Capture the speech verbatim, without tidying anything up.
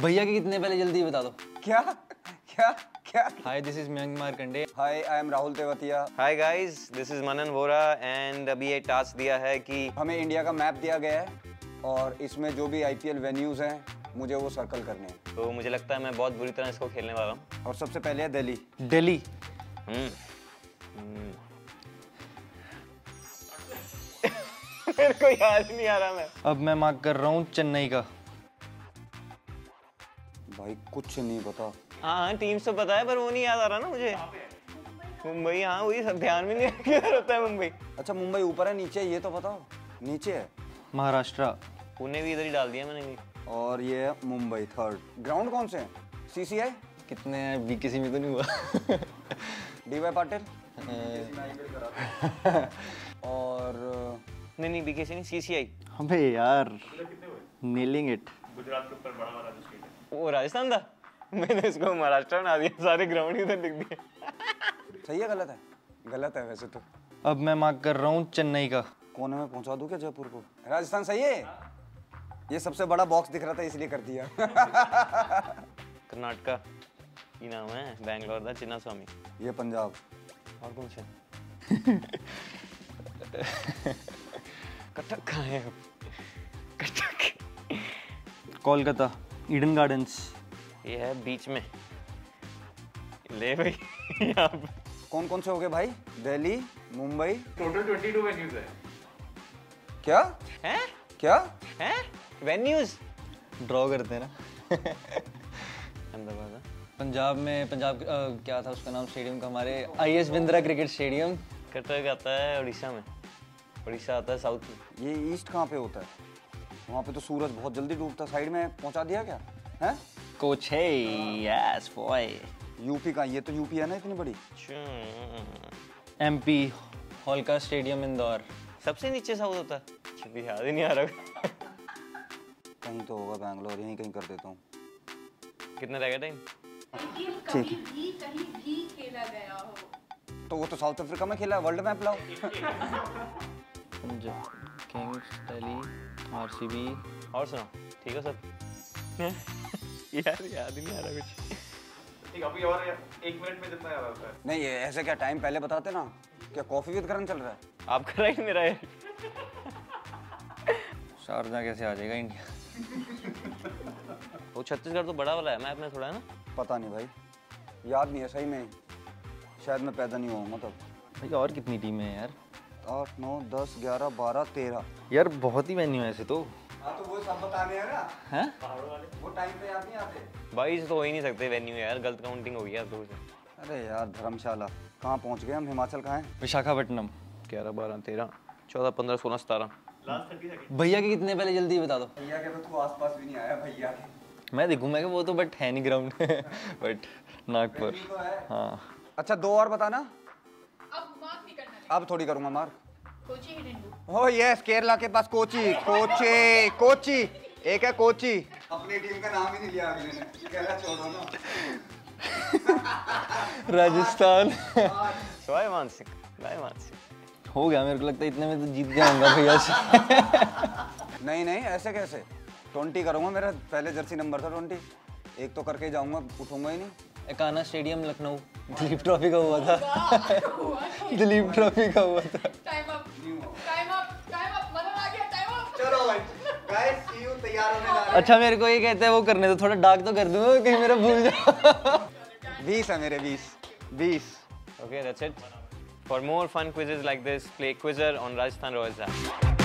भैया की कितने पहले जल्दी बता दो। क्या क्या क्या? Hi, this is Mayank Markande. Hi, I am Rahul Tewatia. Hi guys, this is Manan Vohra and अभी ये टास्क दिया है कि हमें इंडिया का मैप दिया गया है और इसमें जो भी आई पी एल वेन्यूज हैं मुझे वो सर्कल करने हैं। तो मुझे लगता है मैं बहुत बुरी तरह इसको खेलने वाला हूँ। और सबसे पहले है दिल्ली। दिल्ली। हम्म। मेरे को याद नहीं आ रहा मैं। अब मैं मार्क कर रहा हूँ चेन्नई का। भाई कुछ नहीं पता। हाँ टीम्स तो पता है पर वो नहीं याद आ रहा ना मुझे। मुंबई। हाँ वही सब ध्यान में नहीं क्या होता है मुंबई। अच्छा मुंबई ऊपर है नीचे ये तो बताओ। नीचे है महाराष्ट्र। पुणे भी इधर ही डाल दिया मैंने भी। और ये मुंबई थर्ड। ग्राउंड कौन से हैं? सी सी आई। कितने हैं? बी किसी में तो नहीं हुआ। डी वाई पाटिल और नहीं नहीं बी के सी नहीं सी सी आई। अबे यार नेलिंग इट। गुजरात के ऊपर बड़ा वाला जो स्टेट है वो राजस्थान था। मैंने इसको महाराष्ट्र बना दिया। सारे ग्राउंड इधर दिख दिए। सही है गलत है? गलत है वैसे तो। अब मैं मार्क कर रहा हूँ चेन्नई का। कोने में पहुंचा दूं क्या जयपुर को? राजस्थान सही है। ये सबसे बड़ा बॉक्स दिख रहा था इसलिए कर दिया। कर्नाटका की नाम है। बैंगलोर था चिन्नास्वामी। ये पंजाब। और कौन सा? कटक कहाँ है? कटक। कोलकाता। Eden Gardens. ये है बीच में। ले भाई यहाँ पर कौन कौन से हो गए भाई? दिल्ली मुंबई। टोटल बाईस वेन्यूज है। क्या है? क्या है? वेन्यूज ड्रॉ करते हैं ना। अहमदाबाद। पंजाब में पंजाब आ, क्या था उसका नाम स्टेडियम का? हमारे I S Bindra cricket stadium. Cuttack आता है उड़ीसा में। उड़ीसा आता है साउथ में। ये ईस्ट कहाँ पे होता है? वहाँ पे तो सूरज बहुत जल्दी डूबता। साइड में पहुँचा दिया क्या है? कोची। Yes boy. यूपी का। ये तो यूपी है ना इतनी बड़ी। M P Holkar stadium Indore. सबसे नीचे साउथ होता है। याद ही नहीं आ रहा। कहीं तो होगा बैंगलोर। यहीं कहीं कर देता हूँ। कितना रहेगा टाइम? ठीक है। भी, कहीं भी खेला गया हो। तो वो तो साउथ अफ्रीका में खेला। वर्ल्ड मैप लाओ। Kings Delhi R C B और सुनो। ठीक है सर। यार याद ही नहीं आ रहा कुछ। अभी और एक मिनट में जितना याद आता है। नहीं ये ऐसे क्या टाइम पहले बताते ना। क्या कॉफी विद करण चल रहा है? आपका राइट मेरा है। शारजा कैसे आ जाएगा इंडिया? वो छत्तीसगढ़ तो बड़ा वाला है। मैप में थोड़ा है ना। पता नहीं भाई याद नहीं है सही में। शायद मैं पैदा नहीं हुआ तब। भाई और कितनी टीमें हैं यार? आठ नौ दस ग्यारह बारह तेरह। यार बहुत ही वेन्यू है ऐसे तो। तो वो सब बताने हैं ना। हैं? पहाड़ों वाले। वो टाइम पे याद नहीं आते। बाईस तो हो ही नहीं सकते वेन्यू यार। गलत काउंटिंग हो गई यार। अरे यार धर्मशाला। कहाँ पहुँच गए हम? हिमाचल कहाँ है? विशाखापट्टनम। ग्यारह बारह तेरह चौदह पंद्रह सोलह सतारह। भैया के कितने पहले जल्दी बता दो। भैया के तो तू आस पास भी नहीं आया। भैया के मैं देखूँ मैं वो तो बट है नहीं ग्राउंड। बट नागपुर। हाँ अच्छा दो और बताना। अब थोड़ी करूँगा मार्क। ओह यस केरला के पास कोची। कोची कोची एक है कोची। अपनी टीम का नाम ही नहीं लिया अगले ने। केरला छोड़ो ना। राजस्थान। स्वाय मानसिक स्वाय मानसिक हो गया। मेरे को लगता है इतने में तो जीत गया होगा भैया से। नहीं नहीं ऐसे कैसे? ट्वेंटी करूँगा। मेरा पहले जर्सी नंबर था ट्वेंटी। एक तो करके जाऊँगा। उठूँगा ही नहीं। एकाना स्टेडियम लखनऊ। दिलीप ट्रॉफी का हुआ था। दिलीप ट्रॉफी का हुआ था। Time up time up time up. मजा आ गया। Time up. चलो गाइस सी यू। तैयार होने जा रहे हैं। अच्छा मेरे को ये कहते हैं वो करने तो थोड़ा डार्क तो कर दूंगा कहीं मेरा भूल जाओ। बीस है मेरे। बीस बीस। Okay that's it. For more fun quizzes like this play Quizzer on Rajasthan Royals app.